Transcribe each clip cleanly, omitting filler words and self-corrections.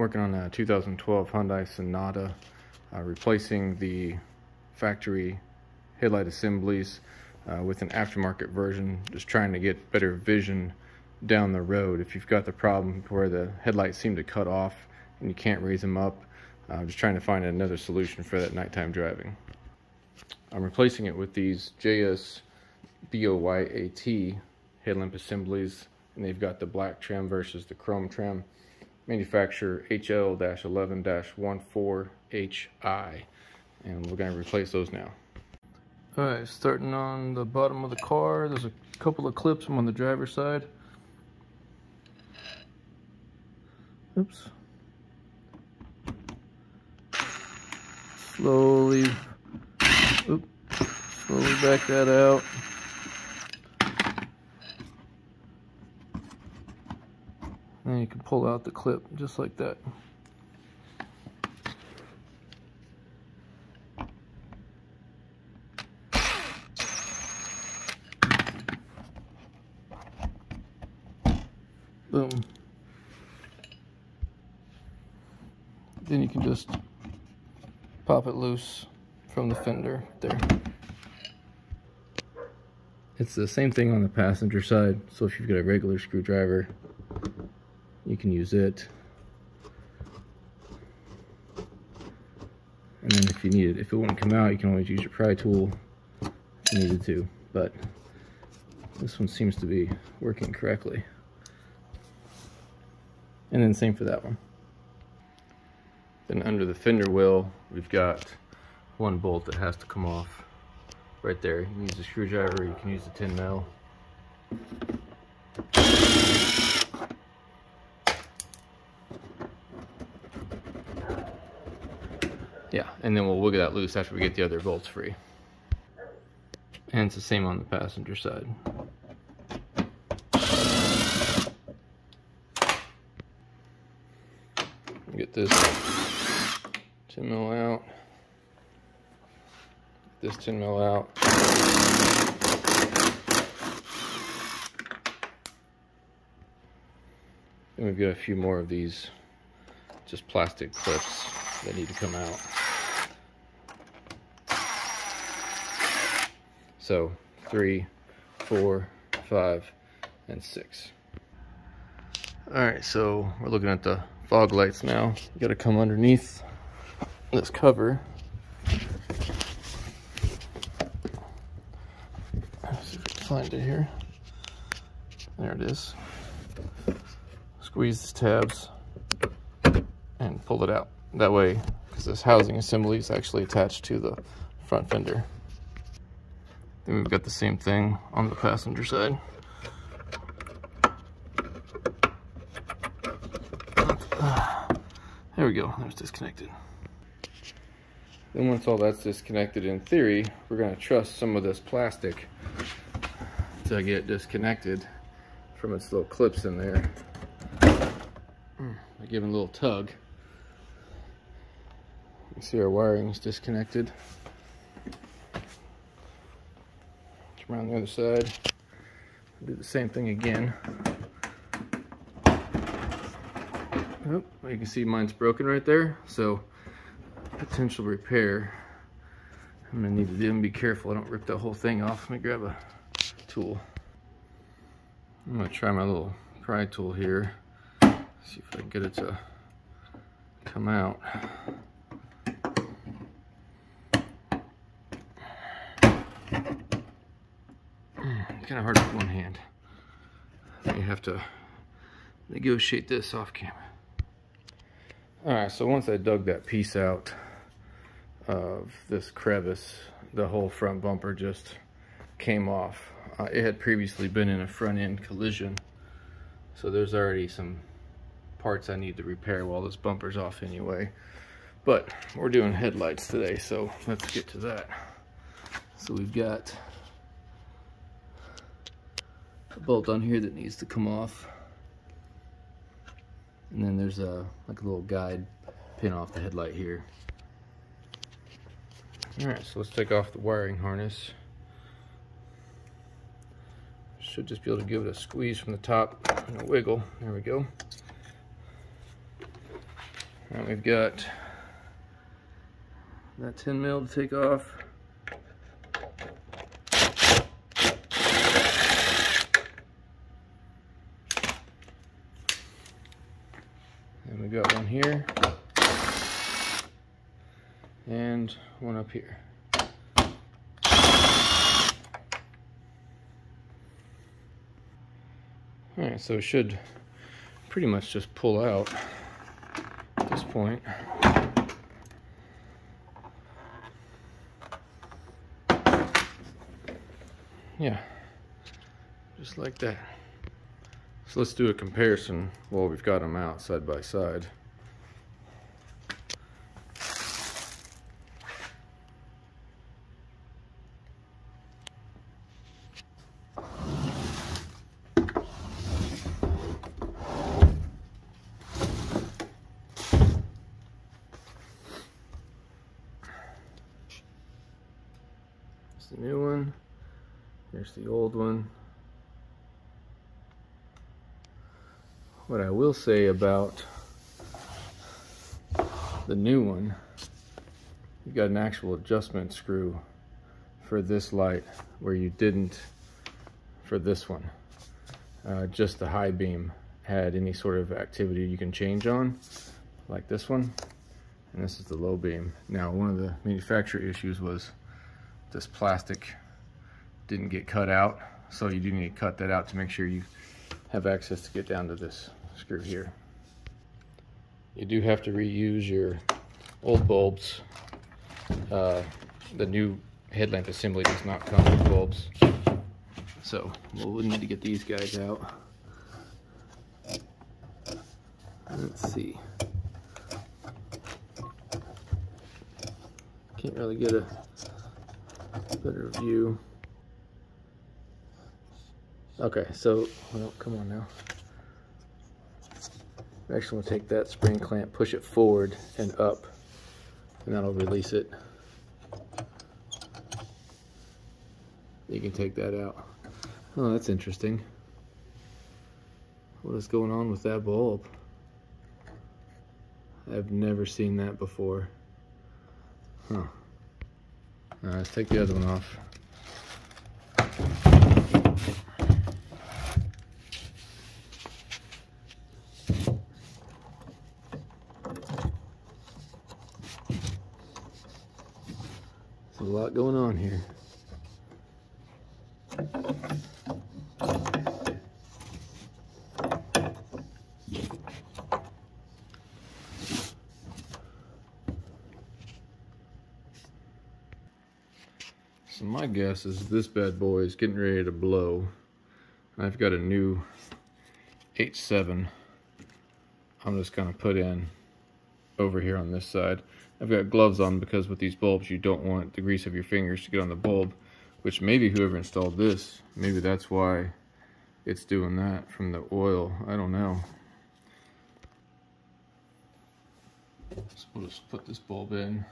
working on a 2012 Hyundai Sonata, replacing the factory headlight assemblies with an aftermarket version, just trying to get better vision down the road. If you've got the problem where the headlights seem to cut off and you can't raise them up, I'm just trying to find another solution for that nighttime driving. I'm replacing it with these JSBOYAT headlamp assemblies, and they've got the black trim versus the chrome trim. Manufacturer HL-11-14HI, and we're going to replace those now. Alright, starting on the bottom of the car, there's a couple of clips. I'm on the driver's side. Oops. Slowly back that out. And you can pull out the clip just like that. Boom. Then you can just pop it loose from the fender there. It's the same thing on the passenger side, so if you've got a regular screwdriver, you can use it. And then if you need it, if it wouldn't come out, you can always use your pry tool if you needed to, but this one seems to be working correctly. And then same for that one. Then under the fender wheel, we've got one bolt that has to come off right there. You can use a screwdriver, you can use the 10 mil. Yeah, and then we'll wiggle that loose after we get the other bolts free. And it's the same on the passenger side. Get this 10 mil out. This 10 mil out. And we've got a few more of these just plastic clips that need to come out. So 3, 4, 5, and 6. Alright, so we're looking at the fog lights now. You gotta come underneath this cover. Find it here. There it is. Squeeze the tabs and pull it out. That way, because this housing assembly is actually attached to the front fender. Then we've got the same thing on the passenger side. There we go. That was disconnected. Then once all that's disconnected, in theory, we're going to truss some of this plastic to get disconnected from its little clips in there. I give it a little tug. You can see our wiring is disconnected. Come around the other side. Do the same thing again. Oh, you can see mine's broken right there, so potential repair. I'm gonna need to be careful I don't rip that whole thing off. Let me grab a tool. I'm gonna try my little pry tool here. See if I can get it to come out. Kind of hard with one hand. You have to negotiate this off camera. Alright, so once I dug that piece out of this crevice, the whole front bumper just came off. It had previously been in a front-end collision, so there's already some parts I need to repair while this bumper's off anyway. But we're doing headlights today, so let's get to that. So we've got a bolt on here that needs to come off. And then there's a little guide pin off the headlight here. Alright, so let's take off the wiring harness. Should just be able to give it a squeeze from the top and a wiggle. There we go. Right, we've got that 10 mil to take off. And we've got one here and one up here. Alright, so it should pretty much just pull out at this point. Yeah, just like that. So let's do a comparison while we've got them out side by side. It's the new one. Here's the old one. What I will say about the new one, you've got an actual adjustment screw for this light where you didn't for this one. Just the high beam had any sort of activity you can change on, like this one, and this is the low beam. Now, one of the manufacturer issues was this plastic didn't get cut out, so you do need to cut that out to make sure you have access to get down to this screw here. You do have to reuse your old bulbs. The new headlamp assembly does not come with bulbs, so we'll need to get these guys out. Let's see. Can't really get a better view. Okay, so, well, come on now. I'm actually going to take that spring clamp, push it forward and up, and that'll release it. You can take that out. Oh, that's interesting. What is going on with that bulb? I've never seen that before. Huh. All right, let's take the other one off. A lot going on here. So my guess is this bad boy is getting ready to blow. I've got a new H7 I'm just gonna put in over here on this side. I've got gloves on because with these bulbs you don't want the grease of your fingers to get on the bulb, which maybe whoever installed this, maybe that's why it's doing that from the oil. I don't know. So we'll just put this bulb in.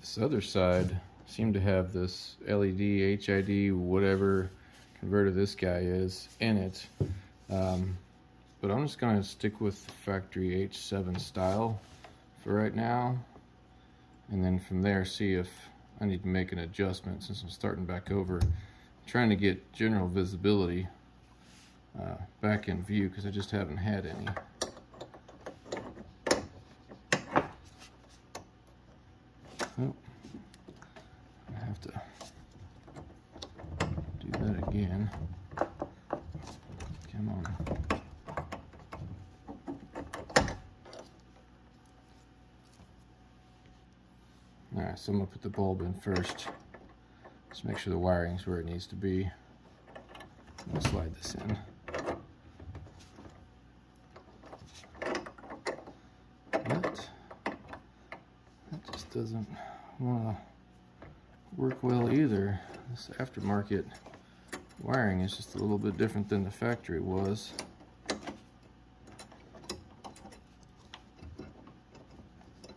This other side seemed to have this LED HID, whatever converter this guy is, in it, but I'm just going to stick with the factory H7 style for right now, and then from there see if I need to make an adjustment since I'm starting back over. I'm trying to get general visibility back in view because I just haven't had any. Oh, I have to do that again. Come on. Alright, so I'm going to put the bulb in first. Just make sure the wiring's where it needs to be. I'll slide this in. doesn't want to work well either. This aftermarket wiring is just a little bit different than the factory was.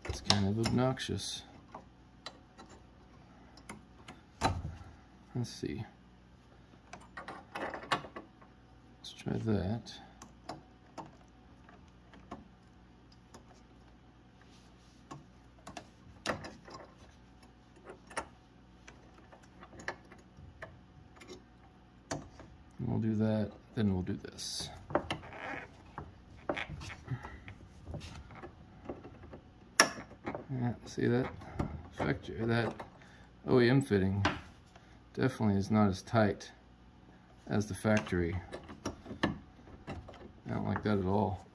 It's kind of obnoxious. Let's see. Let's try that. We'll do that, then we'll do this. Yeah, see that? Factory, that OEM fitting definitely is not as tight as the factory. I don't like that at all.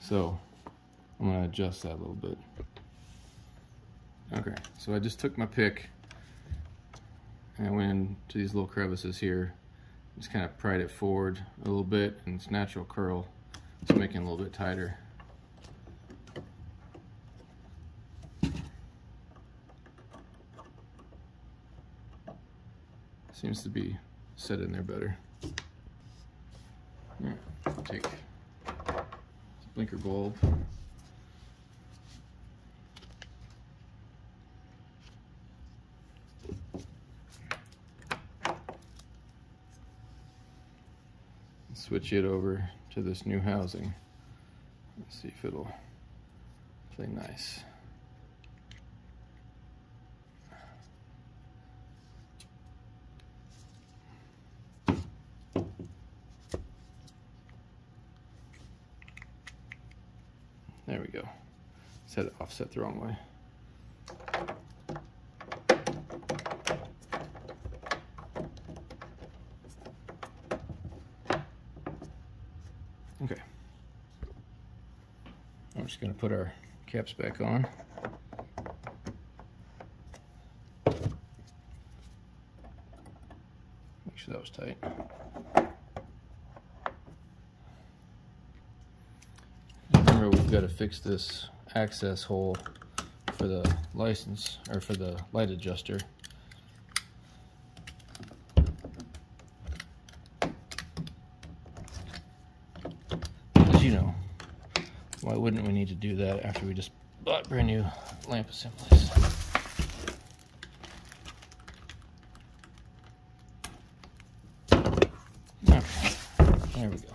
So I'm gonna adjust that a little bit. Okay, so I just took my pick and I went into these little crevices here. Just kind of pried it forward a little bit, and its natural curl is making it a little bit tighter. Seems to be set in there better. All right, take this blinker bulb. Switch it over to this new housing. Let's see if it'll play nice. There we go. Just had it offset the wrong way. Okay, I'm just going to put our caps back on. Make sure that was tight. Remember, we've got to fix this access hole for the license, or for the light adjuster. Why wouldn't we need to do that after we just bought brand new lamp assemblies? Okay, there we go.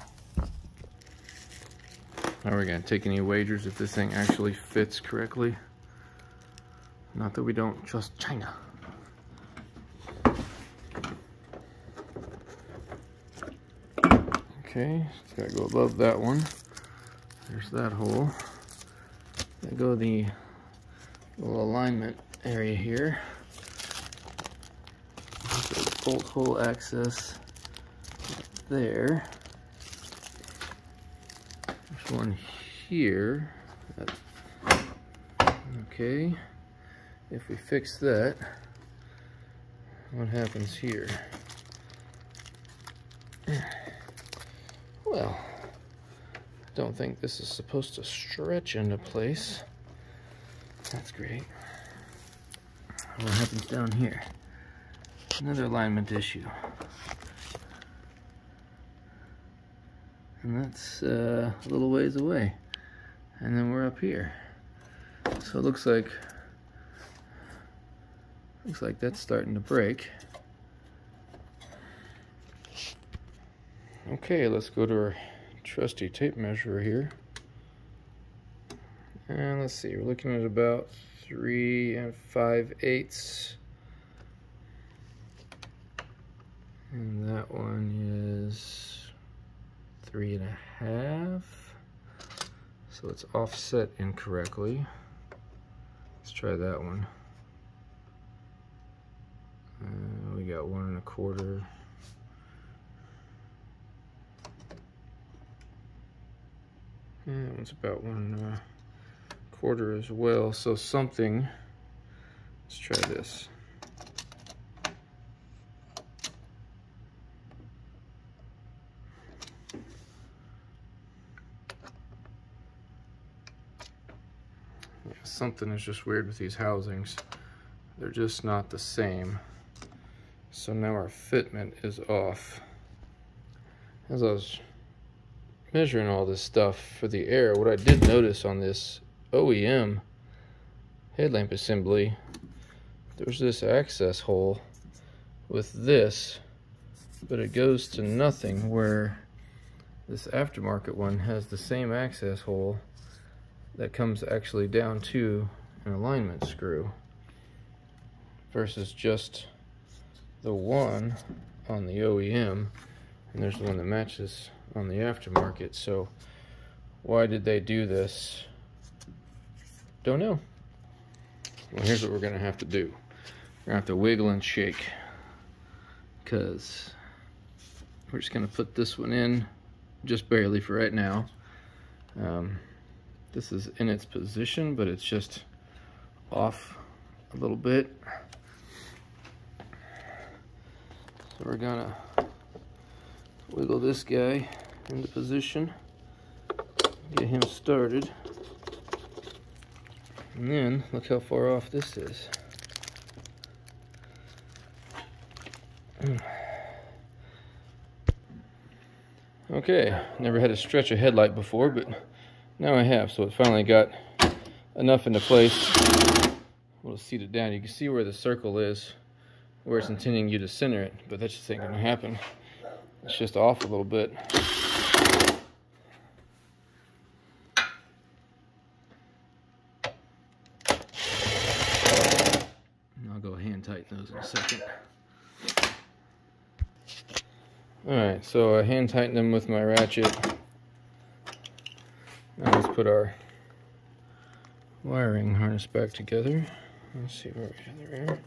Are we gonna take any wagers if this thing actually fits correctly? Not that we don't trust China. Okay, just gotta go above that one. There's that hole. I go the little alignment area here. The bolt hole access there. There's one here. Okay. If we fix that, what happens here? Well, don't think this is supposed to stretch into place. That's great. What happens down here? Another alignment issue. And that's a little ways away. And then we're up here. So it looks like that's starting to break. Okay, let's go to our trusty tape measure here, and let's see, we're looking at about 3 5/8, and that one is 3 1/2, so it's offset incorrectly. Let's try that one. We got 1 1/4. Yeah, that one's about 1 1/4 as well, so something. Let's try this. Yeah, something is just weird with these housings. They're just not the same. So now our fitment is off. As I was measuring all this stuff for the air, what I did notice on this OEM headlamp assembly, there's this access hole with this, but it goes to nothing, where this aftermarket one has the same access hole that comes actually down to an alignment screw, versus just the one on the OEM, and there's the one that matches on the aftermarket. So why did they do this? Don't know. Well, here's what we're gonna have to do. We're gonna have to wiggle and shake, because we're just gonna put this one in just barely for right now. This is in its position, but it's just off a little bit. So we're gonna wiggle this guy into position, get him started, and then look how far off this is. Okay, never had to stretch a headlight before, but now I have, so it finally got enough into place. We'll seat it down. You can see where the circle is, where it's intending you to center it, but that just ain't gonna happen. It's just off a little bit. And I'll go hand tighten those in a second. Alright, so I hand tightened them with my ratchet. Now let's put our wiring harness back together. Let's see where we are.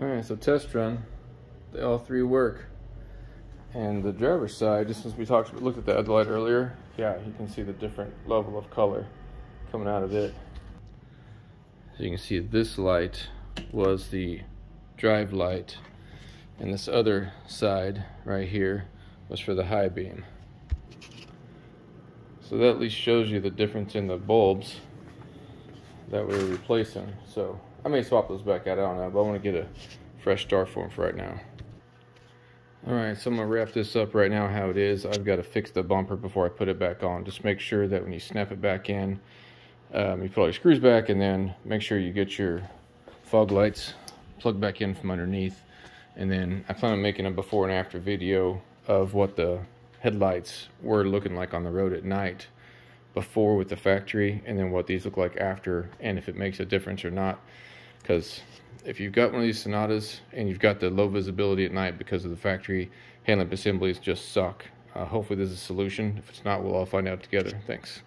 Alright, so test run, they all three work. And the driver's side, just as we looked at the other light earlier, yeah, you can see the different level of color coming out of it. So you can see this light was the drive light, and this other side right here was for the high beam. So that at least shows you the difference in the bulbs that we were replacing. So I may swap those back out, I don't know, but I want to get a fresh start for them for right now. Alright, so I'm going to wrap this up right now how it is. I've got to fix the bumper before I put it back on. Just make sure that when you snap it back in, you put all your screws back, and then make sure you get your fog lights plugged back in from underneath. And then I plan on making a before and after video of what the headlights were looking like on the road at night before with the factory, and then what these look like after, and if it makes a difference or not. Because if you've got one of these Sonatas and you've got the low visibility at night because of the factory, headlamp assemblies just suck. Hopefully this is a solution. If it's not, we'll all find out together. Thanks.